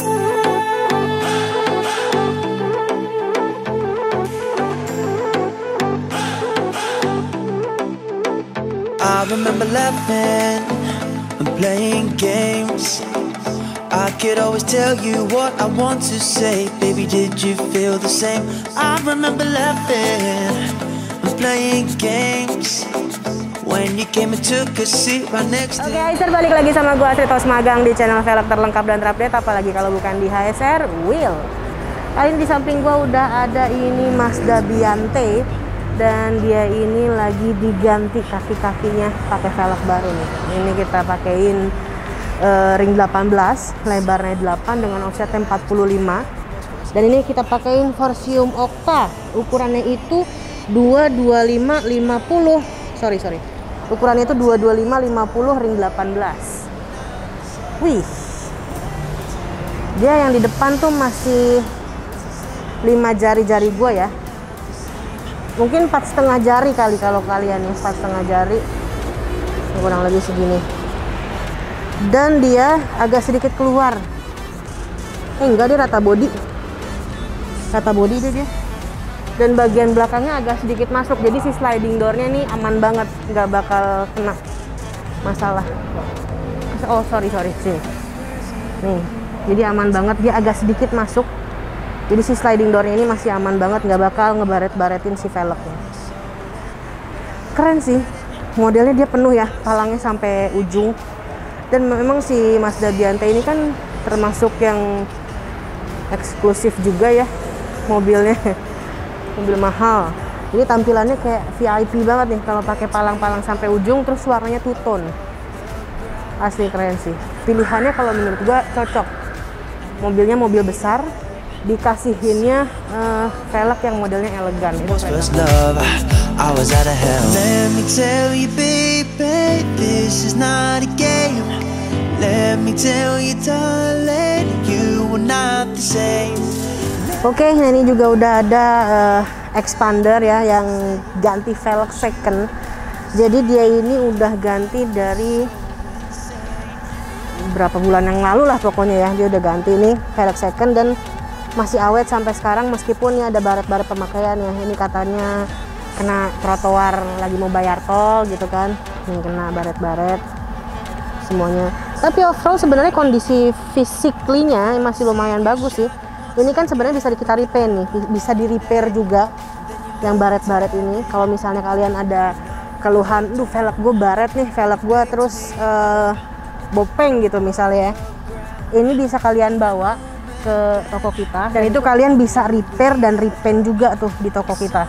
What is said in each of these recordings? I remember laughing and playing games. I could always tell you what I want to say. Baby, did you feel the same? I remember laughing and playing games when you came and took a seat right next to me. Oke, HSR balik lagi sama gue Astrid Safir magang di channel velg terlengkap dan terupdate, apalagi kalau bukan di HSR Wheel. Kali ini di samping gue udah ada ini Mazda Biante. Dan dia ini lagi diganti kaki-kakinya pakai velg baru nih. Ini kita pakein ring 18, lebarnya 8 dengan offsetnya 45. Dan ini kita pakein Forsium Octa, ukurannya itu 22550. Sorry. Ukurannya itu 22550 ring 18. Wih. Dia yang di depan tuh masih 5 jari-jari gua ya. Mungkin 4,5 jari kali kalau kalian nih, 4,5 jari kurang lebih segini. Dan dia agak sedikit keluar. Enggak, dia rata body. Rata body dia. Dan bagian belakangnya agak sedikit masuk. Jadi si sliding doornya nih aman banget, nggak bakal kena masalah. Oh sorry sini. Nih, jadi aman banget. Dia agak sedikit masuk. Jadi si sliding doornya ini masih aman banget, nggak bakal ngebaret-baretin si velgnya. Keren sih, modelnya dia penuh ya, palangnya sampai ujung. Dan memang si Mazda Biante ini kan termasuk yang eksklusif juga ya, mobilnya, mobil mahal. Jadi tampilannya kayak VIP banget nih, kalau pakai palang-palang sampai ujung, terus warnanya two-tone. Asli keren sih, pilihannya kalau menurut gua cocok. Mobilnya mobil besar, dikasihinnya velg yang modelnya elegan. Itu Oke, nah ini juga udah ada Xpander ya yang ganti velg second. Jadi dia ini udah ganti dari berapa bulan yang lalu lah pokoknya ya, dia udah ganti nih velg second dan masih awet sampai sekarang meskipun ya ada baret-baret pemakaian ya. Ini katanya kena trotoar lagi mau bayar tol gitu kan, yang kena baret-baret semuanya. Tapi overall sebenarnya kondisi fisiklinya masih lumayan bagus sih. Ini kan sebenarnya bisa kita repair nih, bisa di repair juga yang baret-baret ini. Kalau misalnya kalian ada keluhan, duh velg gue baret nih, velg gue terus bopeng gitu misalnya ya, ini bisa kalian bawa ke toko kita dan itu kalian bisa repair dan repaint juga tuh di toko kita.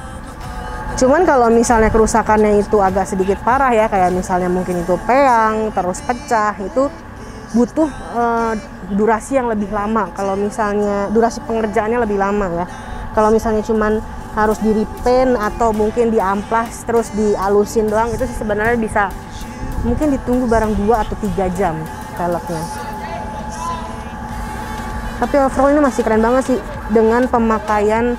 Cuman kalau misalnya kerusakannya itu agak sedikit parah ya, kayak misalnya mungkin itu peang terus pecah, itu butuh durasi yang lebih lama. Kalau misalnya durasi pengerjaannya lebih lama ya, kalau misalnya cuman harus di repaint atau mungkin diamplas terus dialusin doang, itu sebenarnya bisa mungkin ditunggu barang 2 atau 3 jam velgnya. Tapi overall ini masih keren banget sih, dengan pemakaian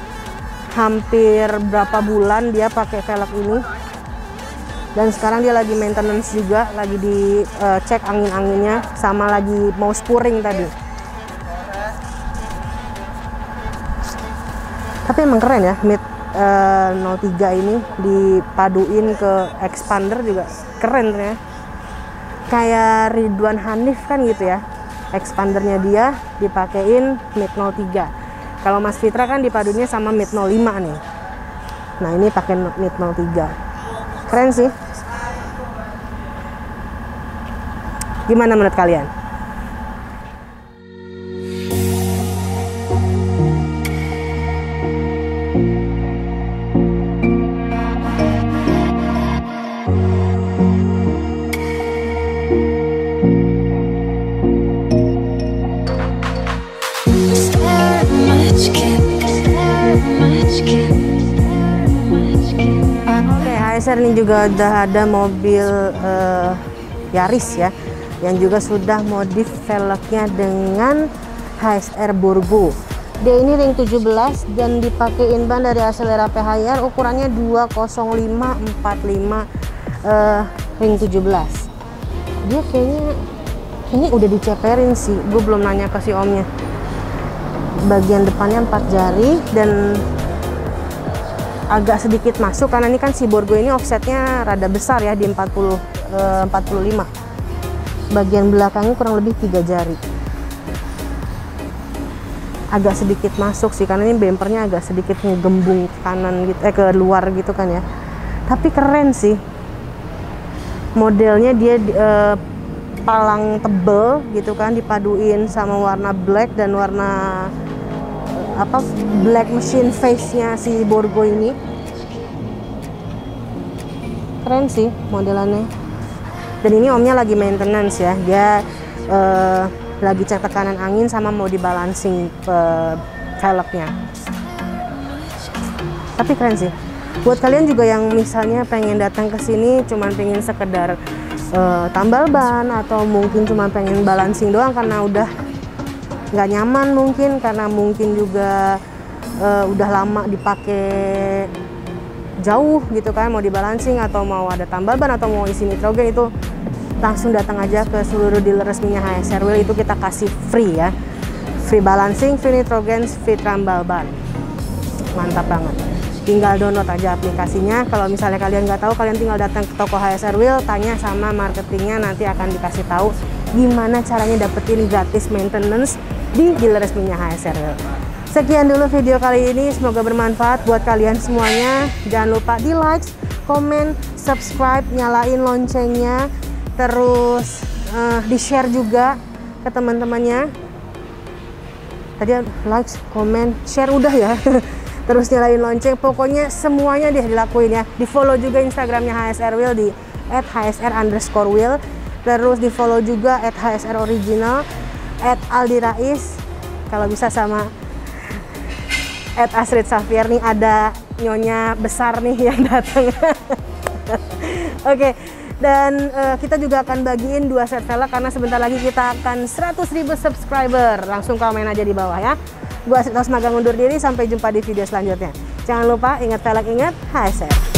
hampir berapa bulan dia pakai velg ini. Dan sekarang dia lagi maintenance juga, lagi dicek angin-anginnya, sama lagi mau spuring tadi. Tapi emang keren ya, Mid 03 ini dipaduin ke Xpander juga keren ya. Kayak Ridwan Hanif kan gitu ya. Xpandernya dia dipakein Mid 03. Kalau Mas Fitra kan dipadunya sama Mid 05 nih. Nah ini pakai Mid 03. Keren sih. Gimana menurut kalian? Ini juga udah ada mobil Yaris ya, yang juga sudah modif velgnya dengan HSR Burgo. Dia ini ring 17 dan dipakein ban dari Acelera PHR, ukurannya 20545 ring 17. Dia kayaknya ini udah diceperin sih, gue belum nanya ke si omnya. bagian depannya 4 jari dan agak sedikit masuk karena ini kan si Burgo ini offsetnya rada besar ya, di 45. Bagian belakangnya kurang lebih 3 jari. Agak sedikit masuk sih karena ini bempernya agak sedikit ngegembung ke kanan gitu, ke luar gitu kan ya. Tapi keren sih modelnya, dia palang tebel gitu kan, dipaduin sama warna black dan warna black machine face-nya si Burgo ini. Keren sih modelannya. Dan ini omnya lagi maintenance ya, dia lagi cek tekanan angin sama mau dibalancing velgnya. Tapi keren sih. Buat kalian juga yang misalnya pengen datang ke sini cuman pengen sekedar tambal ban atau mungkin cuma pengen balancing doang karena udah nggak nyaman, mungkin karena mungkin juga udah lama dipakai jauh gitu kan, mau dibalancing atau mau ada tambal ban atau mau isi nitrogen, itu langsung datang aja ke seluruh dealer resminya HSR Wheel. Itu kita kasih free ya, free balancing, free nitrogen, free tambal ban. Mantap banget, tinggal download aja aplikasinya. Kalau misalnya kalian nggak tahu, kalian tinggal datang ke toko HSR Wheel, tanya sama marketingnya, nanti akan dikasih tahu gimana caranya dapetin gratis maintenance di dealer resminya HSR Wheel. Sekian dulu video kali ini, semoga bermanfaat buat kalian semuanya. Jangan lupa di like, komen, subscribe, nyalain loncengnya, terus di share juga ke teman-temannya. Tadi like, komen, share udah ya. Terus nyalain lonceng, pokoknya semuanya dia dilakuin ya. Di follow juga Instagramnya HSR Wheel di @hsr_wheel. Terus di follow juga @hsr_original, @aldirais, kalau bisa sama @astrid_safir. Nih ada nyonya besar nih yang datang. Oke, dan kita juga akan bagiin 2 set velg karena sebentar lagi kita akan 100.000 subscriber. Langsung komen aja di bawah ya. Gua Astrid Safir undur diri, sampai jumpa di video selanjutnya. Jangan lupa ingat velg, ingat HSR.